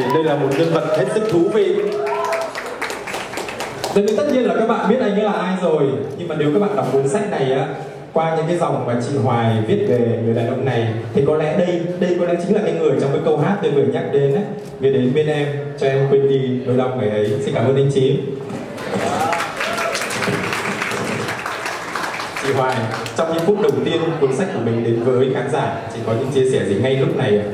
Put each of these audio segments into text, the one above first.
Đây là một nhân vật hết sức thú vị. Tất nhiên là các bạn biết anh ấy là ai rồi, nhưng mà nếu các bạn đọc cuốn sách này á, qua những cái dòng mà chị Hoài viết về người đàn ông này, thì có lẽ đây có lẽ chính là cái người trong cái câu hát tôi vừa nhắc đến á, về đến bên em cho em quên đi nỗi đau ngày ấy. Xin cảm ơn anh Chín. Chị Hoài, trong những phút đầu tiên cuốn sách của mình đến với khán giả, chị có những chia sẻ gì ngay lúc này ạ?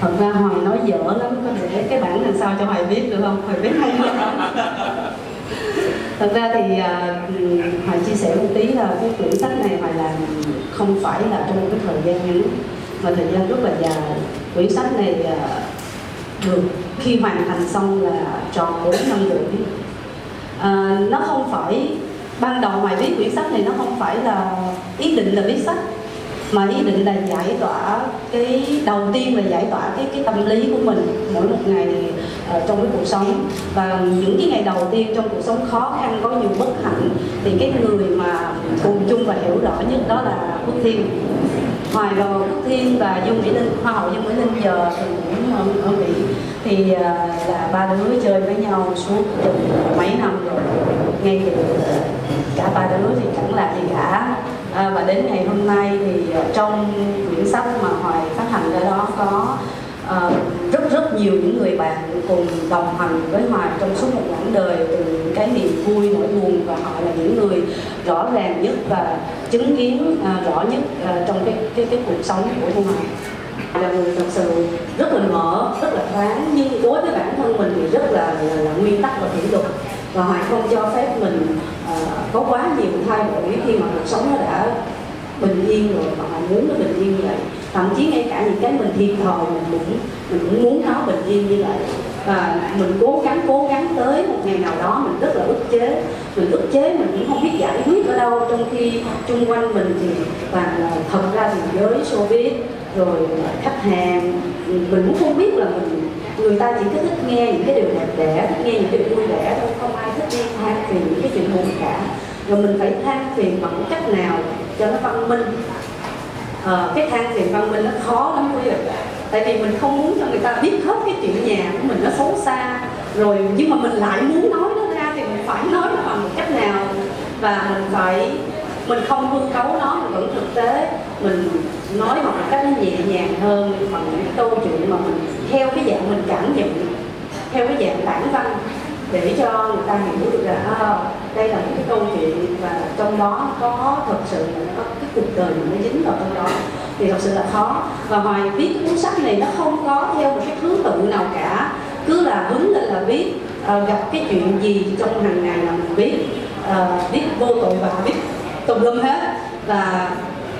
Thật ra Hoài nói dở lắm, có thể cái bản làm sao cho Hoài viết được không? Hoài viết hay hơn. Thật ra thì Hoài chia sẻ một tí là cái quyển sách này Hoài làm không phải là trong một cái thời gian ngắn, mà thời gian rất là dài. Quyển sách này được khi hoàn thành xong là tròn 4 năm rưỡi. Nó không phải, ban đầu Hoài viết quyển sách này nó không phải là ý định là viết sách, mà ý định là giải tỏa cái, đầu tiên là giải tỏa cái tâm lý của mình mỗi một ngày trong cái cuộc sống. Và những cái ngày đầu tiên trong cuộc sống khó khăn, có nhiều bất hạnh, thì cái người mà cùng chung và hiểu rõ nhất đó là Quốc Thiên. Hoài vào Quốc Thiên và Dương Mỹ Linh, Hoa hậu Dương Mỹ Linh giờ thì cũng ở Mỹ, thì là ba đứa chơi với nhau suốt từ mấy năm rồi, ngay từ cả ba đứa thì chẳng là gì cả. Và đến ngày hôm nay thì trong quyển sách mà Hoài phát hành ra đó có rất nhiều những người bạn cùng đồng hành với Hoài trong suốt một quãng đời, từ những cái niềm vui, nỗi buồn, và họ là những người rõ ràng nhất và chứng kiến rõ nhất trong cái cuộc sống của Hoài. Là người thật sự rất là mở, rất là thoáng, nhưng đối với bản thân mình thì rất là nguyên tắc và kỷ luật, và Hoài không cho phép mình có quá nhiều thay đổi khi mà cuộc sống nó đã bình yên rồi, và Hoài muốn nó bình yên như vậy. Thậm chí ngay cả những cái mình thiệt thòi mình cũng muốn nó bình yên như vậy, và mình cố gắng tới một ngày nào đó mình rất là ức chế, mình cũng không biết giải quyết ở đâu, trong khi chung quanh mình thì thật ra thì giới showbiz rồi khách hàng mình cũng không biết là người ta chỉ thích nghe những cái điều đẹp đẽ, thích nghe những điều vui vẻ thôi, không ai thích nghe than phiền những cái chuyện buồn cả. Rồi mình phải than phiền bằng cách nào cho nó văn minh. Cái than phiền văn minh nó khó lắm quý vị, tại vì mình không muốn cho người ta biết hết cái chuyện nhà của mình nó xấu xa rồi, nhưng mà mình lại muốn nói nó ra thì mình phải nói nó bằng cách nào, và mình không hư cấu nó, mình vẫn thực tế, mình nói bằng một cách nó nhẹ nhàng hơn, bằng những câu chuyện mà mình theo cái dạng mình cảm nhận, theo cái dạng bản văn, để cho người ta hiểu được là đây là một cái câu chuyện và trong đó có thật sự là có cái cuộc đời mình nó dính vào trong đó, thì thật sự là khó. Và Hoài viết cái cuốn sách này nó không có theo một cái thứ tự nào cả, cứ là hứng lên là viết, gặp cái chuyện gì trong hàng ngày là mình viết, viết vô tội vạ, viết tùm lum hết. Và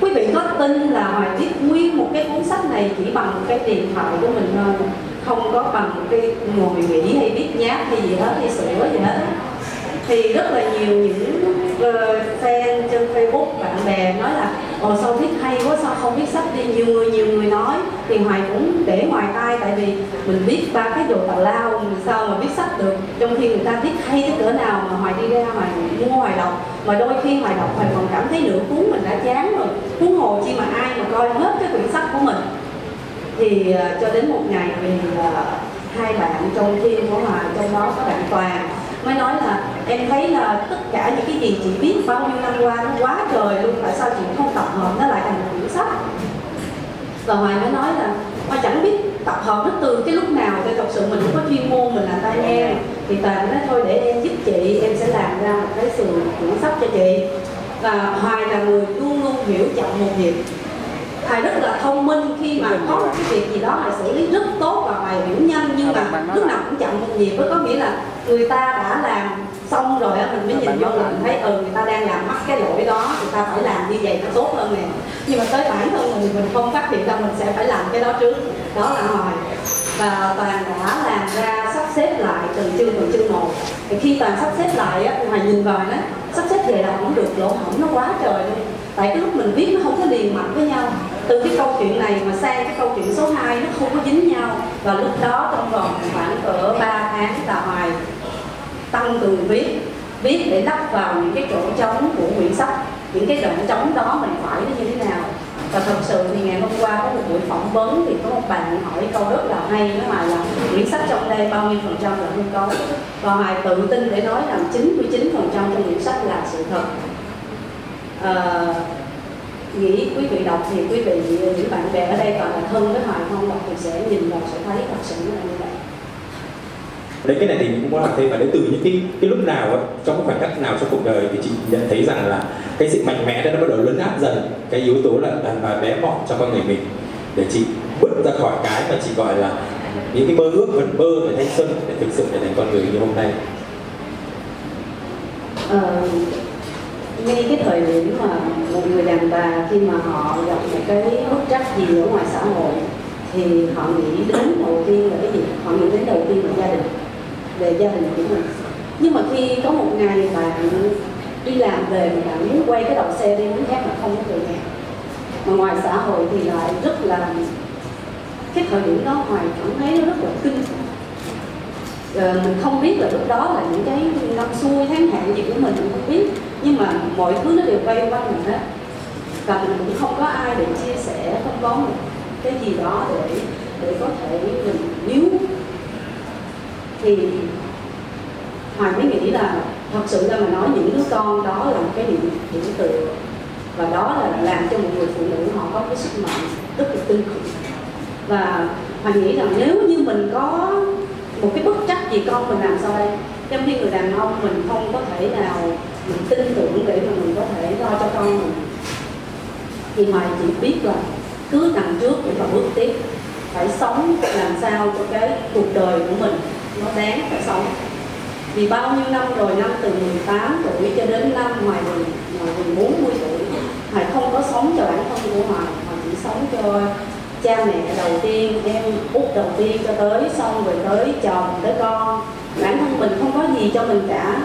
quý vị có tin là Hoài viết nguyên một cái cuốn sách này chỉ bằng cái điện thoại của mình thôi, không có bằng cái ngồi nghĩ hay viết nháp hay gì hết, hay sửa gì hết. Thì rất là nhiều những fan trên Facebook, bạn bè nói là ồ sao viết hay quá, sao không viết sách đi, nhiều người nói. Thì Hoài cũng để ngoài tai, tại vì mình viết ba cái đồ tào lao sao mà viết sách được, trong khi người ta viết hay tới cỡ nào mà Hoài đi ra Hoài mua Hoài đọc, mà đôi khi Hoài đọc Hoài còn cảm thấy nửa cuốn mình đã chán rồi, huống hồ chi mà ai mà coi hết cái quyển sách của mình. Thì cho đến một ngày thì hai bạn trong team của Hoài, trong đó có bạn Toàn, mới nói là em thấy là tất cả những cái gì chị viết bao nhiêu năm qua nó quá trời luôn, tại sao chị không tập hợp nó lại thành một quyển sách. Và Hoài mới nói là Hoài chẳng biết tập hợp nó từ cái lúc nào, thì thật sự mình cũng có chuyên môn, mình là tay em. Thì Toàn nói thôi để em giúp chị, em sẽ làm ra một cái quyển sách cho chị. Và Hoài là người luôn luôn hiểu chậm một việc. Hoài rất là thông minh, khi mà có một cái việc gì đó Hoài xử lý rất tốt và Hoài hiểu nhanh, nhưng mà lúc nào cũng chậm một nhịp, có nghĩa là người ta đã làm xong rồi mình mới nhìn vô là mình thấy người ta đang làm mắc cái lỗi đó, người ta phải làm như vậy nó tốt hơn nè. Nhưng mà tới bản thân mình không phát hiện ra mình sẽ phải làm cái đó trước, đó là Hoài. Và Toàn đã làm ra sắp xếp lại từ chương 1. Thì khi Toàn sắp xếp lại á, Hoài nhìn vào đó sắp xếp về là cũng được, lỗ hổng nó quá trời luôn. Tại cái lúc mình viết nó không có liền mạch với nhau, từ cái câu chuyện này mà sang cái câu chuyện số 2 nó không có dính nhau. Và lúc đó trong vòng khoảng cỡ 3 tháng là Hoài tăng cường viết để lắp vào những cái chỗ trống của quyển sách, những cái đoạn trống đó mình phải nó như thế nào. Và thật sự thì ngày hôm qua có một buổi phỏng vấn thì có một bạn hỏi câu rất là hay, đó là quyển sách trong đây bao nhiêu phần trăm là hư cấu, và Hoài tự tin để nói rằng 99% trong quyển sách là sự thật. Nghĩ quý vị đọc thì quý vị, những bạn bè ở đây còn là thân với Hoài không đọc thì sẽ nhìn vào sẽ thấy thật sự là như vậy. Đấy, cái này thì cũng muốn làm thêm, và đến từ những cái lúc nào ấy, trong cái khoảnh khắc nào trong cuộc đời thì chị nhận thấy rằng là cái sự mạnh mẽ đó nó bắt đầu lấn át dần cái yếu tố là đàn bà bé mọn trong con người mình, để chị bứt ra khỏi cái mà chị gọi là những cái mơ ước vần mơ về thanh xuân để thực sự để thành con người như hôm nay. Ngay cái thời điểm mà một người đàn bà khi mà họ gặp một cái bất trắc gì ở ngoài xã hội thì họ nghĩ đến đầu tiên là cái gì? Họ nghĩ đến đầu tiên là gia đình, về gia đình của mình. Nhưng mà khi có một ngày bạn đi làm về mà bạn muốn quay cái đầu xe đi muốn khác mà không có về nhà, mà ngoài xã hội thì lại rất là, cái thời điểm đó Hoài cảm thấy nó rất là kinh. Mình không biết là lúc đó là những cái năm xuôi tháng hạn gì của mình không biết, nhưng mà mọi thứ nó đều quay quanh mình hết, và mình cũng không có ai để chia sẻ, không có một cái gì đó để có thể mình níu. Thì Hoài mới nghĩ là thật sự ra mà nói những đứa con đó là một cái điểm tựa, và đó là làm cho một người phụ nữ họ có cái sức mạnh rất là tinh khủng. Và Hoài nghĩ rằng nếu như mình có một cái bất trắc gì con mình làm sau đây, trong khi người đàn ông mình không có thể nào mình tin tưởng để mà mình có thể lo cho con mình, thì Hoài chỉ biết là cứ nằm trước để mà bước tiếp, phải sống làm sao cho cái cuộc đời của mình nó đáng phải sống. Vì bao nhiêu năm rồi, năm từ 18 tuổi cho đến năm ngoài 40 tuổi, Hoài không có sống cho bản thân của Hoài, mà chỉ sống cho cha mẹ đầu tiên, em út đầu tiên cho tới, xong rồi tới chồng, tới con. Bản thân mình không có gì cho mình cả.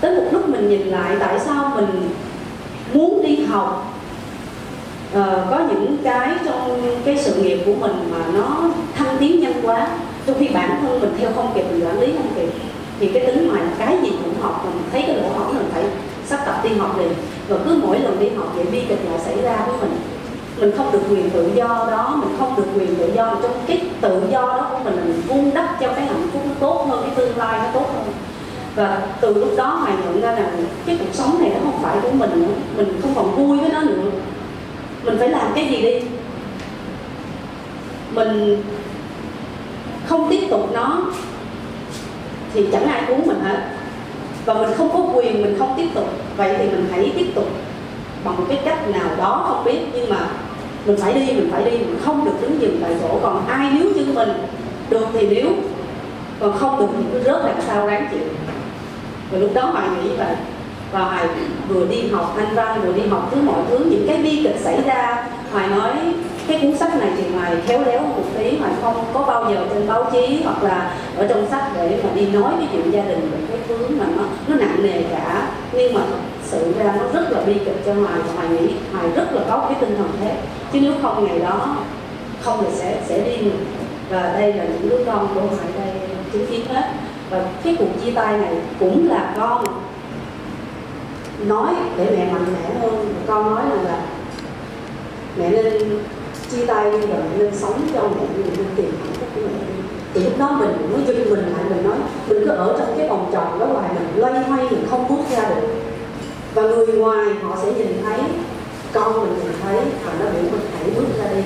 Tới một lúc mình nhìn lại tại sao mình muốn đi học, có những cái trong cái sự nghiệp của mình mà nó thăng tiến nhanh quá, trong khi bản thân mình theo không kịp, mình quản lý không kịp. Thì cái tính ngoài cái gì cũng học, mình thấy cái lỗ hổng mình phải sắp tập đi học liền, và cứ mỗi lần đi học vậy bi kịch lại xảy ra với mình. Mình không được quyền tự do đó, mình không được quyền tự do, trong cái tự do đó của mình là mình vun đắp cho cái hạnh phúc nó tốt hơn, cái tương lai nó tốt hơn. Và từ lúc đó Hoài nhận ra là cái cuộc sống này nó không phải của mình nữa, mình không còn vui với nó nữa, mình phải làm cái gì đi, mình không tiếp tục nó thì chẳng ai cứu mình hết, và mình không có quyền mình không tiếp tục. Vậy thì mình hãy tiếp tục bằng một cái cách nào đó không biết, nhưng mà mình phải đi, mình phải đi, mình không được đứng dừng tại chỗ. Còn ai níu chân mình được thì níu, còn không được thì cứ rớt làm sao ráng chịu. Và lúc đó Hoài nghĩ vậy, và Hoài vừa đi học Anh Văn, vừa đi học mọi thứ, những cái bi kịch xảy ra. Hoài nói cái cuốn sách này thì Hoài khéo léo một tí, Hoài không có bao giờ trên báo chí hoặc là ở trong sách để mà đi nói cái chuyện gia đình, cái thứ mà nó nặng nề cả. Nhưng mà sự ra nó rất là bi kịch cho Hoài, và Hoài nghĩ Hoài rất là có cái tinh thần thế, chứ nếu không ngày đó không thì sẽ đi. Và đây là những đứa con của Hoài đây chứng kiến hết. Và cái cuộc chia tay này cũng là con nói để mẹ mạnh mẽ hơn, con nói rằng là mẹ nên chia tay rồi, mẹ nên sống cho mẹ, mình nên tìm hạnh phúc của mẹ. Thì lúc đó mình nói chung mình lại mình nói mình cứ ở trong cái vòng tròn đó hoài, mình loay hoay mình không bước ra được, và người ngoài họ sẽ nhìn thấy, con mình nhìn thấy và nó biểu mình hãy bước ra đi.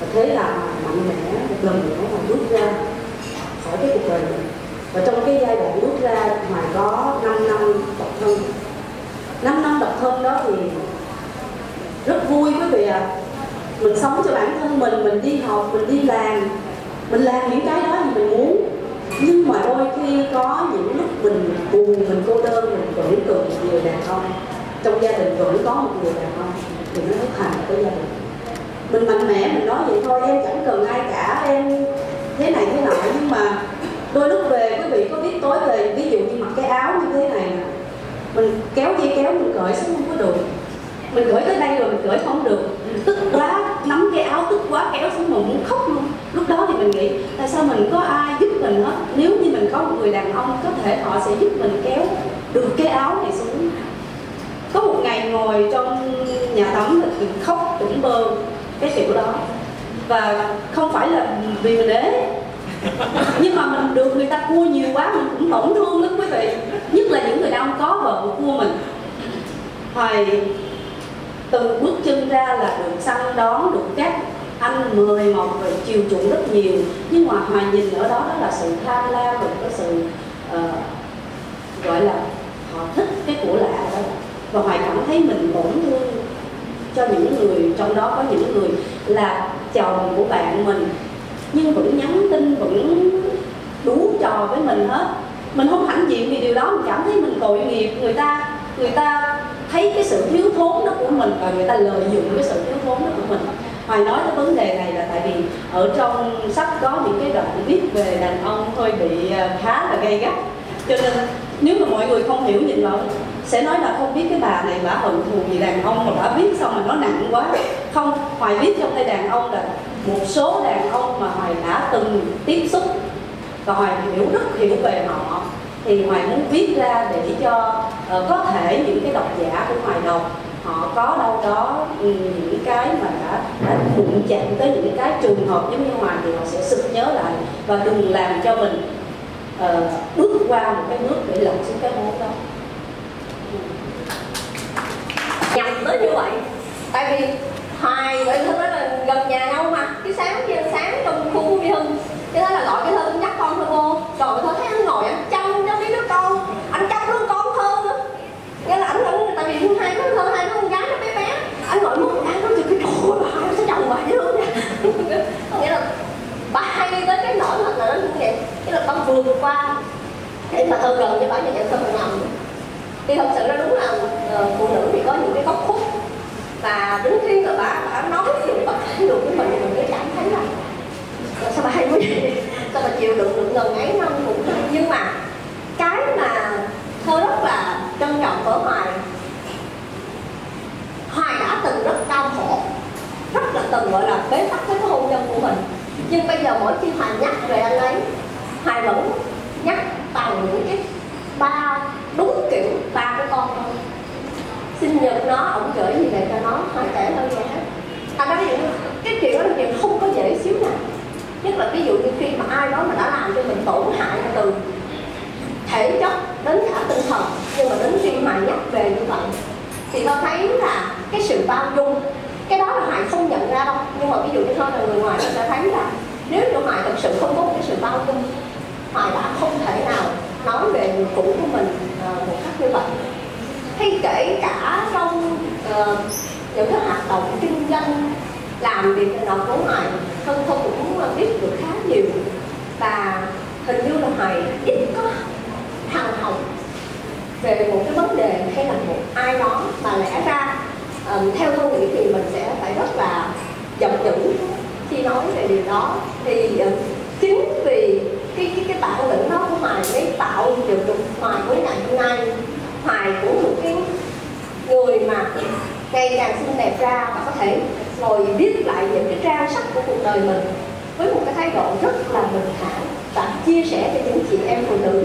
Và thế là mạnh mẽ một lần nữa mà bước ra khỏi cái cuộc đời mình. Và trong cái giai đoạn bước ra Hoài có 5 năm độc thân. 5 năm độc thân đó thì rất vui quý vị ạ. Mình sống cho bản thân mình đi học, mình đi làm, mình làm những cái đó thì mình muốn. Nhưng mà đôi khi có những lúc mình buồn, mình cô đơn, mình vẫn cần một người đàn ông. Trong gia đình vẫn có một người đàn ông thì nó thực hành với gia đình. Mình mạnh mẽ, mình nói vậy thôi, em chẳng cần ai cả, em thế này thế nọ. Nhưng mà đôi lúc về, quý vị có biết tối về, ví dụ như mặc cái áo như thế này, mình kéo dây kéo mình cởi xuống không có được, mình cởi tới đây rồi mình cởi không được, mình tức quá nắm cái áo, tức quá kéo xuống mình muốn khóc luôn. Lúc đó thì mình nghĩ tại sao mình có ai giúp mình hết, nếu như mình có một người đàn ông có thể họ sẽ giúp mình kéo được cái áo này xuống. Có một một ngày ngồi trong nhà tắm mình khóc tủm bơ cái kiểu đó, và không phải là vì mình đế, nhưng mà mình được người ta cua nhiều quá mình cũng tổn thương lắm quý vị, nhất là những người đàn ông có vợ cua mình. Hoài từ bước chân ra là được săn đón, được các anh người mọc về chiều chuộng rất nhiều, nhưng mà Hoài nhìn ở đó đó là sự tham lam, được cái sự gọi là họ thích cái của lạ đó, và Hoài cảm thấy mình tổn thương cho những người, trong đó có những người là chồng của bạn mình nhưng vẫn nhắn tin, vẫn đú trò với mình hết. Mình không hãnh diện vì điều đó, mình cảm thấy mình tội nghiệp. Người ta thấy cái sự thiếu thốn đó của mình và người ta lợi dụng cái sự thiếu thốn đó của mình. Hoài nói cái vấn đề này là tại vì ở trong sách có những cái đoạn viết về đàn ông hơi bị khá là gay gắt, cho nên nếu mà mọi người không hiểu nhìn vào sẽ nói là không biết cái bà này bả hận thù vì đàn ông mà bả viết xong mà nó nặng quá. Không, Hoài viết trong tay đàn ông là một số đàn ông mà Hoài đã từng tiếp xúc và Hoài rất hiểu về họ, thì Hoài muốn viết ra để cho có thể những cái độc giả của Hoài đọc họ có đâu đó những cái mà đã đụng chạm tới những cái trường hợp giống như Hoài thì họ sẽ sực nhớ lại và đừng làm cho mình bước qua một cái bước để lặn xuống cái hố đó. Nhằm tới như vậy, tại vì Hoài vậy thôi là gần nhà nhau mà, cái sáng trong khu đi Hưng, cái đó là gọi cái Hưng nhắc con thôi cô, rồi thôi thấy anh ngồi anh chăm cho mấy đứa con, anh chăm luôn con hơn nữa, nghĩa là ảnh vẫn tại vì hai đứa con, hai đứa con gái nó bé, anh ngồi muốn ăn nó thì cái đồ bà nó sẽ chồng bà chứ nè, nghĩa là bà hay đi tới cái nỗi thật là nó như vậy, nghĩa là con vượt qua để mà thân gần cho bà nhà nhận thân mình nằm. Thì thật sự nó đúng là phụ nữ thì có những cái góc khuất và đứng riêng là bà nói những bậc thái độ của mình mới cảm thấy là sao bà hay quá vậy, sao bà chịu đựng được gần ấy năm cũng được. Nhưng mà cái mà thôi rất là trân trọng của Hoài đã từng rất đau khổ, rất là từng gọi là bế tắc với cái hôn nhân của mình, nhưng bây giờ mỗi khi Hoài nhắc về anh ấy, Hoài vẫn nhắc bằng những cái ba đúng kiểu ba của con thôi. Sinh nhật nó, ổng gửi gì về cho nó, Hoài kể hơn vậy hết. Thành ra cái chuyện đó là chuyện không có dễ xíu nào. Nhất là ví dụ như khi mà ai đó mà đã làm cho mình tổn hại từ thể chất đến cả tinh thần, nhưng mà đến khi Hoài nhắc về như vậy thì tôi thấy là cái sự bao dung, cái đó là Hoài không nhận ra đâu. Nhưng mà ví dụ như thôi là người ngoài người ta thấy là nếu như Hoài thật sự không có một cái sự bao dung, Hoài đã không thể nào nói về người cũ của mình một cách như vậy. Hay kể cả trong những cái hoạt động kinh doanh, làm việc ở đó của Hoài, Hân cũng biết được khá nhiều, và hình như là Hoài ít có thằng hỏng về một cái vấn đề hay là một ai đó, mà lẽ ra theo tôi nghĩ thì mình sẽ phải rất là dậm dững khi nói về điều đó. Thì chính vì cái bản lĩnh đó của Hoài mới tạo được Hoài với ngày hôm nay. Hoài cũng một cái người mà ngày càng xinh đẹp ra và có thể ngồi viết lại những cái trang sách của cuộc đời mình với một cái thái độ rất là bình thản và chia sẻ cho những chị em phụ nữ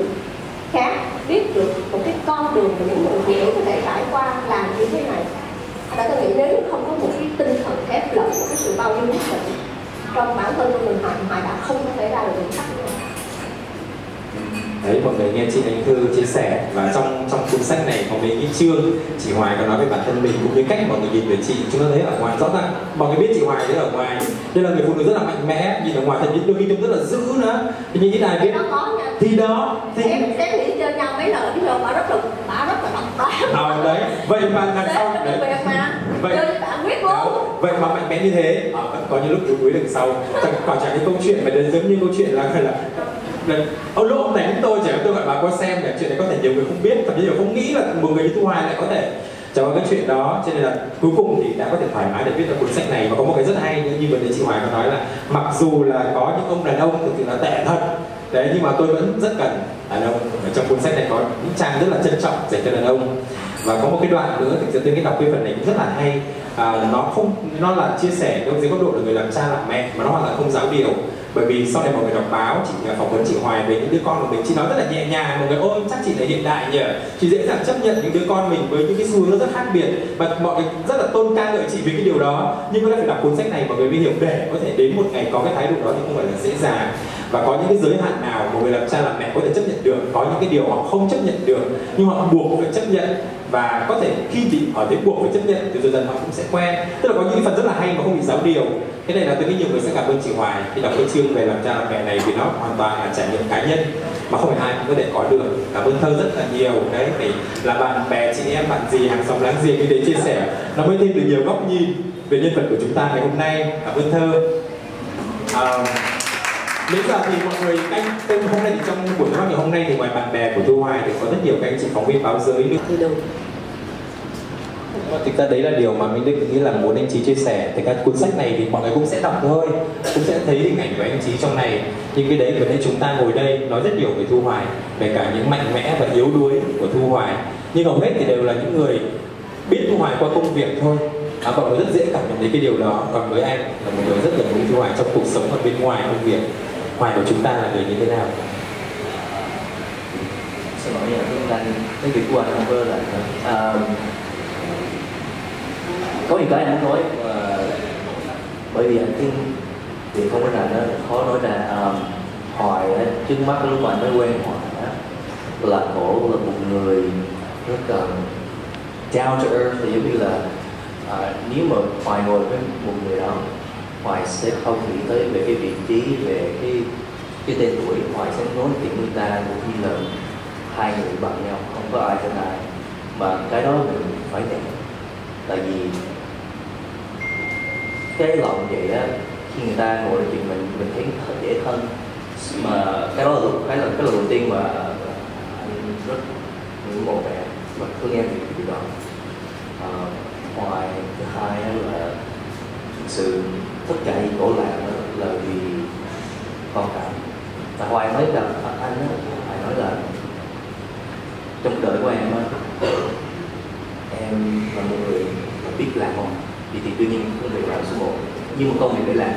khác biết được một cái con đường của những người phụ nữ có thể trải qua làm như thế này. Đã tôi nghĩ nếu không có một cái tinh thần thép lẫn một cái sự bao dung nhất định trong bản thân của mình, Hoài đã không có thể ra được những sách nữa. Đấy, mọi người nghe chị Ánh Thư chia sẻ, và trong cuốn sách này có mấy cái chương chị Hoài có nói về bản thân mình cũng như cách mọi người nhìn về chị. Chúng ta thấy ở ngoài rõ ràng mọi người biết chị Hoài đấy, ở ngoài đây là người phụ nữ rất là mạnh mẽ, nhìn ở ngoài thật những đôi khi trông rất là dữ nữa, thì như thế này biết thì đó thì em nghĩ chơi nhau mấy lần chứ bà rất là độc đoán đấy. Vậy mà đằng sau đấy, vậy mà mạnh mẽ như thế vẫn có những lúc yếu đuối đằng sau. Còn chẳng cái câu chuyện mà giống như câu chuyện là ông Lỗ ông đánh tôi, chẳng tôi gọi bà qua xem, là chuyện này có thể nhiều người không biết, thậm chí nhiều không nghĩ là một người như Thu Hoài lại có thể trải qua cái chuyện đó. Cho nên là cuối cùng thì đã có thể thoải mái để viết ra cuốn sách này. Và có một cái rất hay như vấn đề chị Hoài có nói là mặc dù là có những ông đàn ông thực sự là tệ thật đấy, nhưng mà tôi vẫn rất cần đàn ông. Ở trong cuốn sách này có những trang rất là trân trọng dành cho đàn ông. Và có một cái đoạn nữa thực sự tôi nghĩ đọc cái phần này cũng rất là hay. Nó là chia sẻ dưới góc độ là người làm cha làm mẹ, mà nó hoàn toàn không giáo điều. Bởi vì sau này mọi người đọc báo, chị phỏng vấn chị Hoài về những đứa con của mình, chị nói rất là nhẹ nhàng, mọi người ôi chắc chị là hiện đại nhỉ, chị dễ dàng chấp nhận những đứa con mình với những cái xu hướng nó rất khác biệt, và mọi người rất là tôn ca ngợi chị vì cái điều đó. Nhưng mà phải đọc cuốn sách này mọi người mới hiểu, để có thể đến một ngày có cái thái độ đó thì không phải là dễ dàng, và có những cái giới hạn nào một người làm cha làm mẹ có thể chấp nhận được, có những cái điều họ không chấp nhận được nhưng họ buộc phải chấp nhận, và có thể khi bị ở thế buộc phải chấp nhận thì dần dần họ cũng sẽ quen. Tức là có những phần rất là hay mà không bị giáo điều. Cái này là tôi nghĩ nhiều người sẽ cảm ơn chị Hoài khi đọc cái chương về làm cha làm mẹ này, vì nó hoàn toàn là trải nghiệm cá nhân mà không phải ai cũng có thể có được. Cảm ơn Thơ rất là nhiều. Đấy, phải là bạn bè, chị em, bạn gì, hàng xóm láng giềng như thế chia sẻ, nó mới thêm được nhiều góc nhìn về nhân vật của chúng ta ngày hôm nay. Cảm ơn Thơ. Bây giờ thì mọi người, anh tên hôm nay thì trong buổi nói ngày hôm nay thì ngoài bạn bè của Thu Hoài thì có rất nhiều các anh chị phóng viên báo giới nữa. Thực ra đấy là điều mà mình định nghĩ là muốn anh Trí chia sẻ. Thì các cuốn sách này thì mọi người cũng sẽ đọc thôi, cũng sẽ thấy hình ảnh của anh Trí trong này. Nhưng cái đấy, cái chúng ta ngồi đây nói rất nhiều về Thu Hoài, về cả những mạnh mẽ và yếu đuối của Thu Hoài. Nhưng hầu hết thì đều là những người biết Thu Hoài qua công việc thôi. Mọi người rất dễ cảm nhận thấy cái điều đó. Còn với anh là một người rất gần gũi Thu Hoài trong cuộc sống và bên ngoài công việc. Hoài của chúng ta là người như thế nào? Xin lỗi nhà tôi đang cái việc của anh Amber là có những cái anh muốn nói mà, bởi vì anh tin thì không có là nó khó nói là Hoài trước mắt lúc mà mới quen Hoài là Cổ là một người rất down to earth, thì giống như là nếu mà Hoài ngồi với một người đó, Hoài sẽ không nghĩ tới về cái vị trí, về cái tên tuổi. Hoài sẽ nói chuyện người ta cũng như là hai người bằng nhau, không có ai trên ai, mà cái đó mình phải nhận. Tại vì cái lòng vậy á, khi người ta ngồi nói chuyện mình thấy thật dễ thân. Mà cái đó là cái lần đầu tiên mà anh rất ngưỡng mộ mẹ và thương em vì đó. Hoài thứ hai là sự tất cả những Cổ làm là vì con cảm. Và Hoài nói là anh đó, Hoài nói là trong đời của em á, em là một người là biết làm không? Thì đương nhiên không thể làm số 1, nhưng mà công việc để làm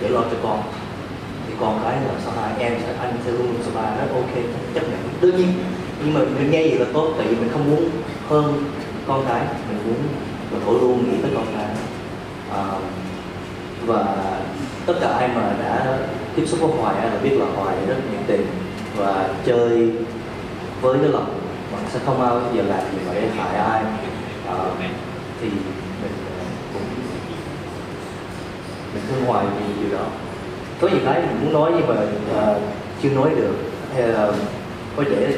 để lo cho con. Thì con cái làm số 2, em sẽ anh sẽ luôn số 3, nó ok chấp nhận. Đương nhiên, nhưng mà mình nghe vậy là tốt, tại vì mình không muốn hơn con cái, mình muốn mình thổi luôn nghĩ tới con cái. Và tất cả ai mà đã tiếp xúc với Hoài là biết là Hoài rất nhiệt tình và chơi với cái lòng, mà sẽ không bao giờ làm gì mà để hại ai. Thì mình cũng mình thương Hoài vì điều đó. Có nhiều cái mình muốn nói nhưng mà chưa nói được, hay là có để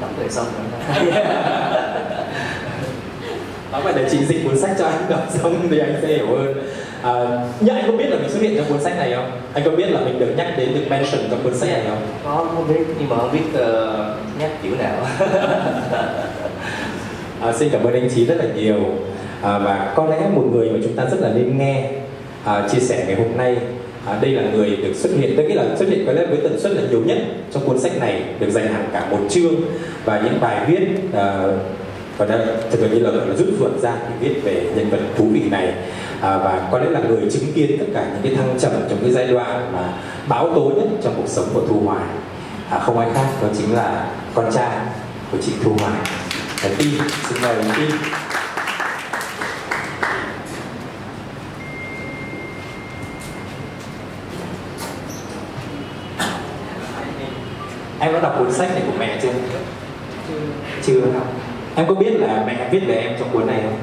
tắm về xong rồi. Đó là để trình dịch cuốn sách cho anh đọc xong thì anh sẽ hiểu hơn. Nhưng anh có biết là mình xuất hiện trong cuốn sách này không? Anh có biết là mình được nhắc đến, được mention trong cuốn sách này không? Có, không biết, nhưng mà không biết nhắc kiểu nào. Xin cảm ơn anh Trí rất là nhiều. Và có lẽ một người mà chúng ta rất là nên nghe chia sẻ ngày hôm nay. Đây là người được xuất hiện, tức là xuất hiện có lẽ với tần suất là nhiều nhất trong cuốn sách này, được dành hẳn cả một chương và những bài viết và đây thực sự như là rút ruột ra để viết về nhân vật thú vị này. Và có lẽ là người chứng kiến tất cả những cái thăng trầm trong cái giai đoạn mà báo tố nhất trong cuộc sống của Thu Hoài, không ai khác đó chính là con trai của chị Thu Hoài. Tin, xin mời Tin. Em đã đọc cuốn sách này của mẹ chưa? Chưa. Em có biết là mẹ viết về em trong cuốn này không?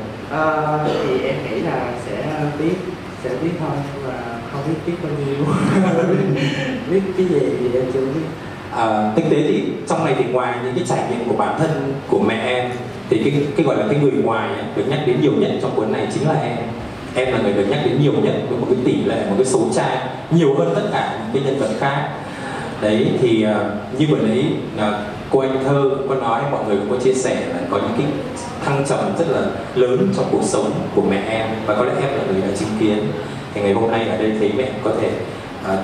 Thì em nghĩ là sẽ biết thôi, nhưng mà không biết bao nhiêu. Biết cái gì thì em chưa biết. Thực tế thì trong này thì ngoài những cái trải nghiệm của bản thân của mẹ em, thì cái gọi là cái người ngoài được nhắc đến nhiều nhất trong cuốn này chính là em. Em là người được nhắc đến nhiều nhất với một cái tỷ lệ, một cái số trang nhiều hơn tất cả những cái nhân vật khác. Đấy thì như vừa nãy cô anh Thơ có nói, mọi người cũng có chia sẻ là có những cái thăng trầm rất là lớn trong cuộc sống của mẹ em, và có lẽ em là người đã chứng kiến. Thì ngày hôm nay ở đây thấy mẹ có thể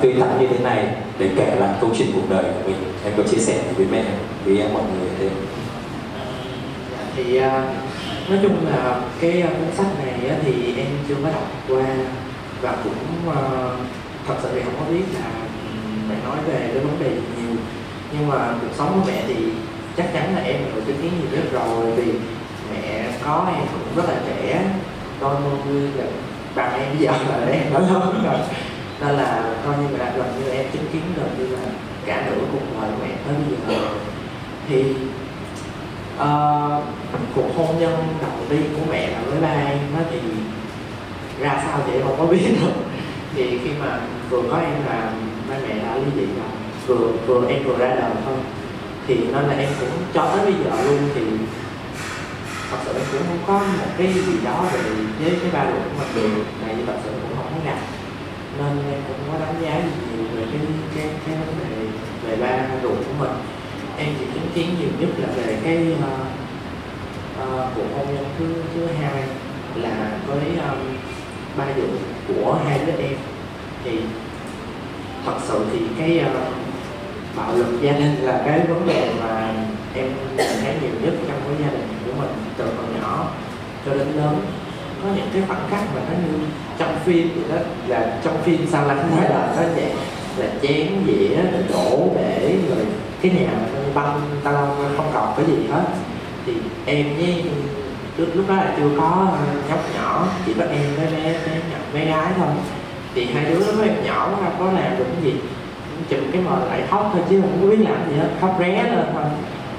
tươi tắn như thế này để kể lại câu chuyện cuộc đời của mình. Em có chia sẻ với mẹ, với em, mọi người thế. Thì nói chung là cái cuốn sách này thì em chưa có đọc qua, và cũng thật sự thì không có biết là nói về cái vấn đề nhiều, nhưng mà cuộc sống của mẹ thì chắc chắn là em được chứng kiến nhiều nhất rồi, vì mẹ có em cũng rất là trẻ, coi như là bằng em bây giờ là em đã lớn rồi, nên là coi như là gần như em chứng kiến gần như là cả nửa cuộc đời của em tới bây giờ. Thì cuộc hôn nhân đầu tiên của mẹ là với ba em đó thì ra sao chị không có biết được. Thì khi mà vừa có em là ba mẹ đã ly dị rồi, vừa em vừa ra đời thôi, thì nên là em cũng cho tới bây giờ luôn thì thật sự em cũng không có một cái gì đó về với cái ba ruột của mình được, này thật sự cũng không có gặp, nên em cũng có đánh giá nhiều về cái vấn đề về ba ruột của mình. Em chỉ chứng kiến nhiều nhất là về cái cuộc hôn nhân thứ hai là với ba ruột của hai đứa em. Thì thật sự thì cái bạo lực gia đình là cái vấn đề mà em thấy nhiều nhất trong cái gia đình của mình từ còn nhỏ cho đến lớn. Có những cái khoảng cách mà nó như trong phim vậy đó, là trong phim Sao Lánh Ngoài Đời nó vậy, là chén dĩa đổ bể rồi cái nhà băng tao không còn cái gì hết. Thì em với lúc đó là chưa có nhóc nhỏ, chỉ có em với bé gái thôi, thì hai đứa nó em nhỏ nó không có làm được cái gì, chụp cái mà lại khóc thôi chứ không có biết làm gì hết, khóc ré lên thôi.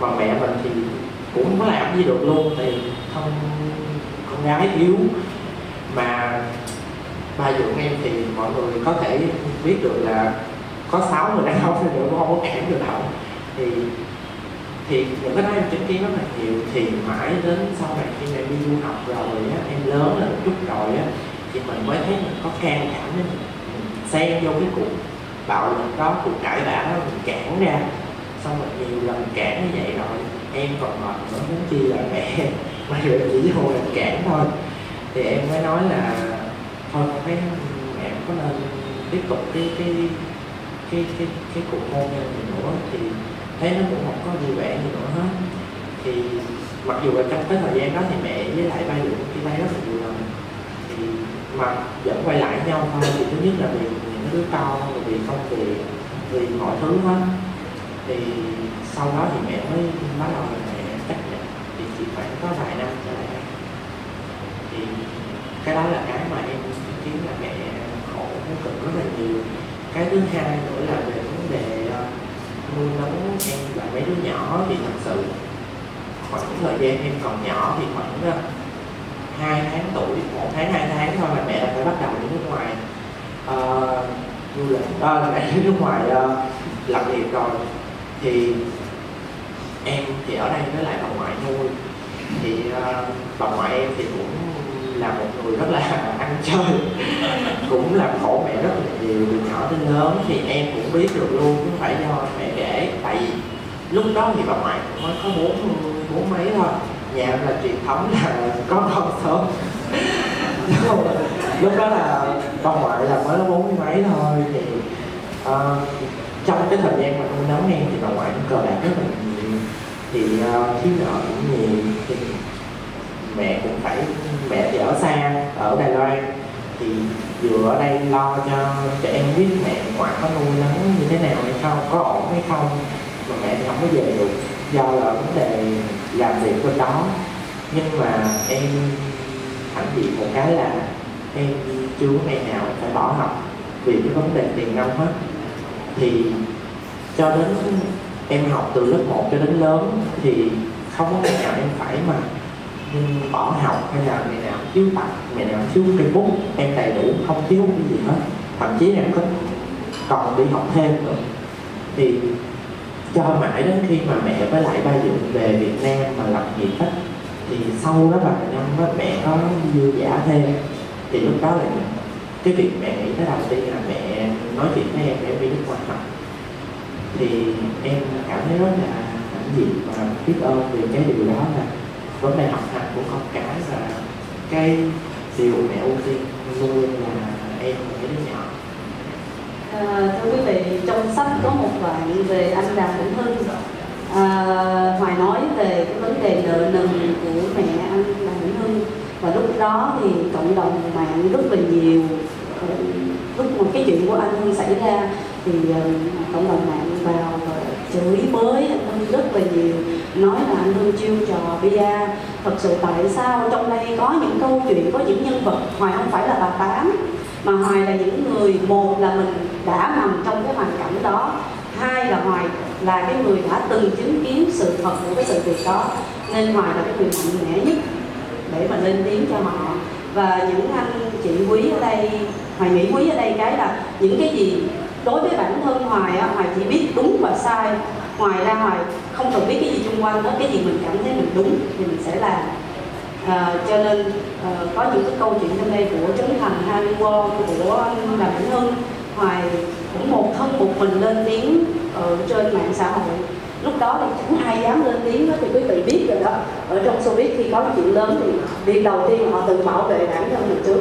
Mà mẹ mình thì cũng không có làm gì được luôn, thì không, con gái yếu. Mà ba ruột em thì mọi người có thể biết được là có 6 người đàn ông thì cũng không có cản được đâu. Thì những cái đó em chứng kiến rất là nhiều. Thì mãi đến sau này khi em đi du học rồi á, em lớn lên một chút rồi á, thì mình mới thấy mình có can đảm nên mình xen vô cái cuộc bạo lực đó, cuộc cãi vã đó, mình cản ra. Xong rồi nhiều lần cản như vậy rồi em còn mệt, vẫn muốn chi là mẹ mà rồi chỉ hồi là cản thôi. Thì em mới nói là thôi con thấy mẹ có nên tiếp tục cái cuộc hôn nhân gì nữa, thì thấy nó cũng không có vui vẻ gì nữa hết. Thì mặc dù là trong cái thời gian đó thì mẹ với lại ba ruột chia tay rất là nhiều lần, thì mà vẫn quay lại nhau thôi. Thì thứ nhất là vì những đứa con, vì công việc, vì mọi thứ hết. Thì sau đó thì mẹ mới bắt đầu là mẹ tách ra, thì chỉ khoảng có vài năm trở lại. Thì cái đó là cái mà em thấy là mẹ khổ cực rất là nhiều. Cái thứ hai nữa là về vấn đề nuôi nấng em và mấy đứa nhỏ. Thì thật sự khoảng thời gian em còn nhỏ thì khoảng 2 tháng tuổi, 1 tháng 2 tháng thôi là mẹ đã phải bắt đầu đi nước ngoài du lịch, mẹ đi nước ngoài làm việc rồi. Thì em thì ở đây với lại bà ngoại nuôi. Thì bà ngoại em thì cũng là một người rất là ăn chơi cũng làm khổ mẹ rất là nhiều từ nhỏ đến lớn. Thì em cũng biết được luôn, cũng phải do mẹ kể, tại vì lúc đó thì bà ngoại cũng mới có 40 mấy thôi. Nhà là truyền thống là có con sớm lúc đó là bà ngoại là mới 40 mấy thôi. Thì trong cái thời gian mà nuôi nấng em thì bà ngoại cũng cờ bạc rất là nhiều, thì thiếu nợ cũng nhiều. Thì mẹ cũng phải, mẹ thì ở xa, ở Đài Loan, thì vừa ở đây lo cho em biết mẹ ngoại có nuôi nấng như thế nào hay không, có ổn hay không, mà mẹ thì không có về được do là vấn đề làm việc bên đó. Nhưng mà em hãnh diện một cái là em chưa có ngày nào phải bỏ học vì cái vấn đề tiền nong hết. Thì cho đến em học từ lớp 1 cho đến lớn thì không có ngày nào em phải mà bỏ học hay là ngày nào thiếu tập, ngày nào thiếu cây bút, em đầy đủ, không thiếu cái gì hết. Thậm chí em có còn đi học thêm nữa. Thì cho mãi đến khi mà mẹ với lại ba ruột về Việt Nam mà làm việc hết, thì sau đó vài năm đó mẹ có dư giả thêm. Thì lúc đó là cái việc mẹ nghĩ tới đầu tiên là mẹ nói chuyện với em để em đi nước ngoài học. Thì em cảm thấy rất là hãnh diện và biết ơn vì cái điều đó, là vấn đề học hành của con cái và cái điều mẹ ưu tiên nuôi là em và cái đứa nhỏ. Thưa quý vị, trong sách có một đoạn về anh Đàm Vĩnh Hưng. Hoài nói về cái vấn đề nợ nần của mẹ anh Đàm Vĩnh Hưng, và lúc đó thì cộng đồng mạng rất là nhiều. Lúc một cái chuyện của anh Hưng xảy ra thì cộng đồng mạng vào chửi bới anh Hưng rất là nhiều, nói là anh Hưng chiêu trò bia. Thật sự tại sao trong đây có những câu chuyện, có những nhân vật Hoài không phải là bà Tám, mà Hoài là những người, một là mình đã nằm trong cái hoàn cảnh đó, hai là Hoài là cái người đã từng chứng kiến sự thật của cái sự việc đó, nên Hoài là cái người mạnh mẽ nhất để mà lên tiếng cho họ. Và những anh chị quý ở đây, Hoài nghĩ quý ở đây cái là những cái gì đối với bản thân Hoài á, Hoài chỉ biết đúng và sai, ngoài ra Hoài không cần biết cái gì xung quanh đó, cái gì mình cảm thấy mình đúng thì mình sẽ làm. Cho nên có những cái câu chuyện trong đây của Trấn Thành, Haniwo, của anh Đàm Vĩnh Hưng, Hoài cũng một thân một mình lên tiếng ở trên mạng xã hội. Lúc đó thì chẳng ai dám lên tiếng đó, thì quý vị biết rồi đó. Ở trong Soviet khi có chuyện lớn thì việc đầu tiên họ tự bảo vệ bản thân mình trước.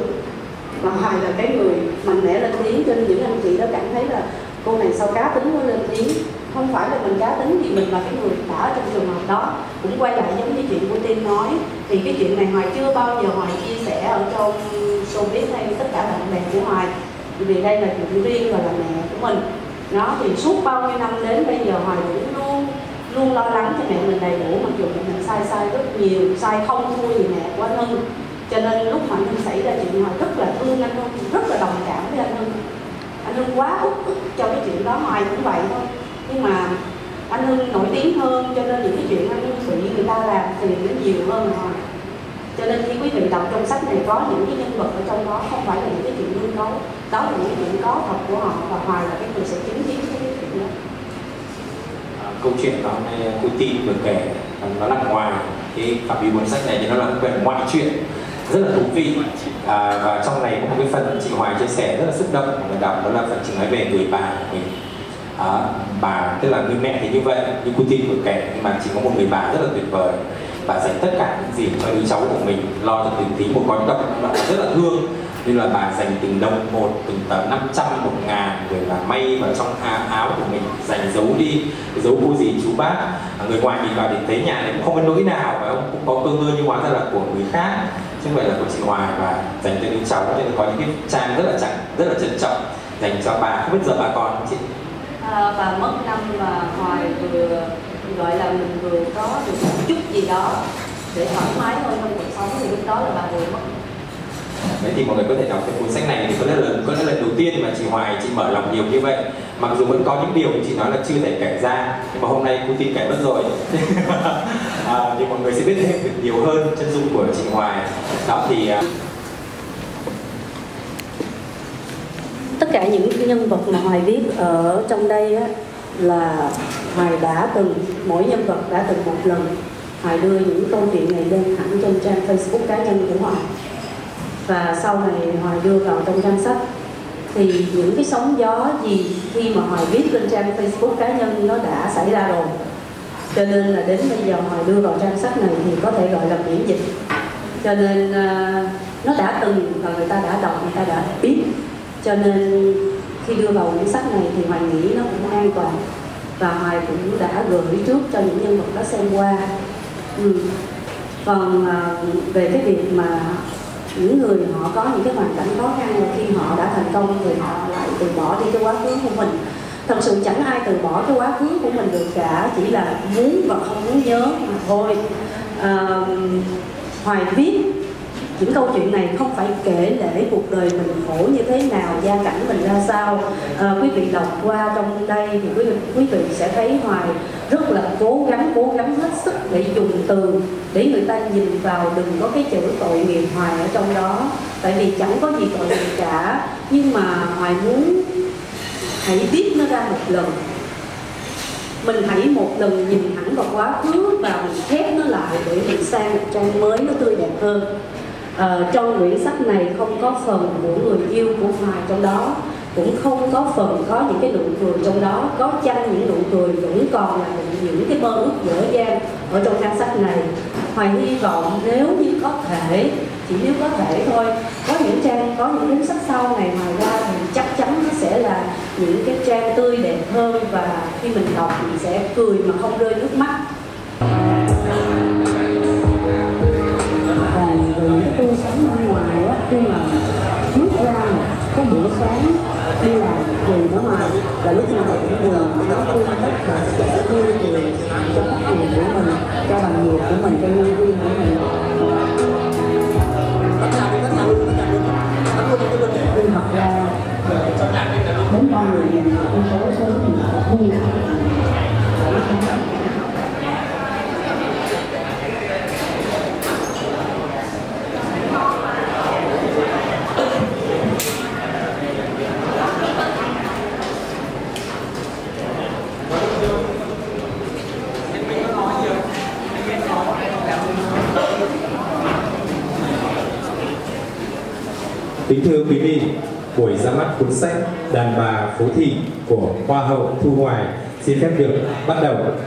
Và Hoài là cái người mạnh mẽ lên tiếng, cho nên những anh chị đó cảm thấy là cô này sao cá tính mới lên tiếng. Không phải là mình cá tính, thì mình là cái người đã ở trong trường hợp đó. Cũng quay lại giống như chuyện của Tiên nói, thì cái chuyện này Hoài chưa bao giờ Hoài chia sẻ ở trong Soviet hay tất cả bạn bè của Hoài, vì đây là chuyện riêng và là mẹ của mình. Nó thì suốt bao nhiêu năm đến bây giờ Hoài cũng luôn lo lắng cho mẹ mình đầy đủ, mặc dù mẹ mình sai rất nhiều, sai không thua gì mẹ của anh Hưng. Cho nên lúc mà anh Hưng xảy ra chuyện, Hoài rất là thương anh Hưng, rất là đồng cảm với anh Hưng. Anh Hưng quá ức cho cái chuyện đó, Hoài cũng vậy thôi. Nhưng mà anh Hưng nổi tiếng hơn, cho nên những cái chuyện anh Hưng bị người ta làm thì nó nhiều hơn Hoài. Cho nên khi quý vị đọc trong sách này có những cái nhân vật ở trong đó không phải là những cái chuyện hư cấu, đó là những cái chuyện có thật của họ, và Hoài là cái người sẽ chứng kiến cái chuyện đó. Câu chuyện đó này cô Tin vừa kể nó nằm ngoài cái phạm vi cuốn sách này, thì nó là quyển ngoại truyện rất là thú vị. Và trong này có một cái phần chị Hoài chia sẻ rất là xúc động người đọc, đó là phần chị nói về người bà của mình. Bà tức là người mẹ thì như vậy, như cô Tin vừa kể, nhưng mà chỉ có một người bà rất là tuyệt vời, bà dành tất cả những gì cho đứa cháu của mình, lo cho từng tí một con động, bà rất là thương, nên là bà dành từng đồng một, từng tờ 500, 1.000 rồi là may vào trong áo của mình, dành giấu đi, giấu cô dì chú bác. Người ngoài nhìn vào thì thấy nhà này cũng không có nỗi nào, và cũng có cơ ngơi nhưng hóa ra là của người khác, chứ không phải là của chị Hoài, và dành cho đứa cháu. Nên có những cái trang rất là trân trọng dành cho bà. Không biết giờ bà còn không chị? Bà mất năm mà Hoài vừa gọi là mình vừa có được một chút gì đó để thoải mái thôi trong cuộc sống, thì lúc đó là bà vừa mất. Đấy thì mọi người có thể đọc cái cuốn sách này thì có lẽ là lần đầu tiên mà chị Hoài chị mở lòng nhiều như vậy, mặc dù vẫn có những điều chị nói là chưa thể kể ra, nhưng mà hôm nay cô Tin kể mất rồi. Thì mọi người sẽ biết thêm được nhiều hơn chân dung của chị Hoài. Đó thì tất cả những cái nhân vật mà Hoài viết ở trong đây á, là Hoài đã từng, mỗi nhân vật đã từng một lần Hoài đưa những câu chuyện này lên hẳn trên trang Facebook cá nhân của Hoài, và sau này Hoài đưa vào trong trang sách. Thì những cái sóng gió gì khi mà Hoài viết lên trang Facebook cá nhân nó đã xảy ra rồi, cho nên là đến bây giờ Hoài đưa vào trang sách này thì có thể gọi là miễn dịch, cho nên nó đã từng và người ta đã đọc, người ta đã biết. Cho nên khi đưa vào những sách này thì Hoài nghĩ nó cũng an toàn, và Hoài cũng đã gửi trước cho những nhân vật đó xem qua. Còn về cái việc mà những người họ có những cái hoàn cảnh khó khăn, và khi họ đã thành công thì họ lại từ bỏ đi cái quá khứ của mình. Thật sự chẳng ai từ bỏ cái quá khứ của mình được cả, chỉ là muốn và không muốn nhớ mà thôi. Hoài viết những câu chuyện này không phải kể lễ cuộc đời mình khổ như thế nào, gia cảnh mình ra sao. Quý vị đọc qua trong đây thì quý vị sẽ thấy Hoài rất là cố gắng hết sức để dùng từ để người ta nhìn vào, đừng có cái chữ tội nghiệp Hoài ở trong đó, tại vì chẳng có gì tội nghiệp cả. Nhưng mà Hoài muốn hãy viết nó ra một lần, mình hãy một lần nhìn thẳng vào quá khứ và mình khép nó lại để mình sang một trang mới nó tươi đẹp hơn. Trong quyển sách này không có phần của người yêu của Hoài trong đó, cũng không có phần có những cái nụ cười trong đó, có chăng những nụ cười vẫn còn là những cái mơ ước dở dang ở trong trang sách này. Hoài hy vọng nếu như có thể, chỉ nếu có thể thôi, có những trang, có những cuốn sách sau này Hoài ra thì chắc chắn nó sẽ là những cái trang tươi đẹp hơn, và khi mình đọc mình sẽ cười mà không rơi nước mắt. Tôi sống bên ngoài á, khi mà bước ra một cái buổi sáng đi làm về ở ngoài là lúc mình tập cũng vừa nó vui hết và sẽ vui về cho các quyền của mình, cho bằng nghiệp của mình, cho nhân viên của mình. Vì thật ra đến con người này con số mình cũng vui. Kính thưa quý vị, buổi ra mắt cuốn sách Đàn bà phố thị của Hoa hậu Thu Hoài xin phép được bắt đầu.